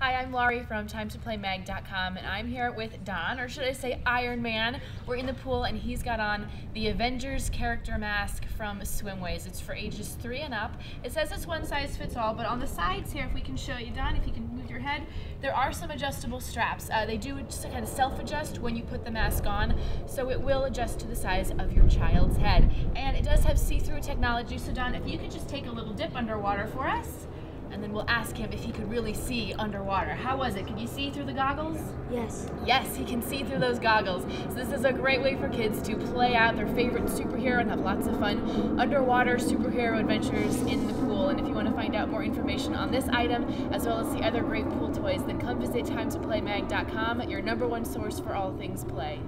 Hi, I'm Laurie from TimeToPlayMag.com, and I'm here with Don, or should I say Iron Man. We're in the pool, and he's got on the Avengers character mask from SwimWays. It's for ages 3 and up. It says it's one size fits all, but on the sides here, if we can show you, Don, if you can move your head, there are some adjustable straps. They do just kind of self-adjust when you put the mask on, so it will adjust to the size of your child's head. And it does have see-through technology, so Don, if you could just take a little dip underwater for us. And then we'll ask him if he could really see underwater. How was it? Can you see through the goggles? Yes. Yes, he can see through those goggles. So this is a great way for kids to play out their favorite superhero and have lots of fun underwater superhero adventures in the pool. And if you want to find out more information on this item, as well as the other great pool toys, then come visit TimeToPlayMag.com, your #1 source for all things play.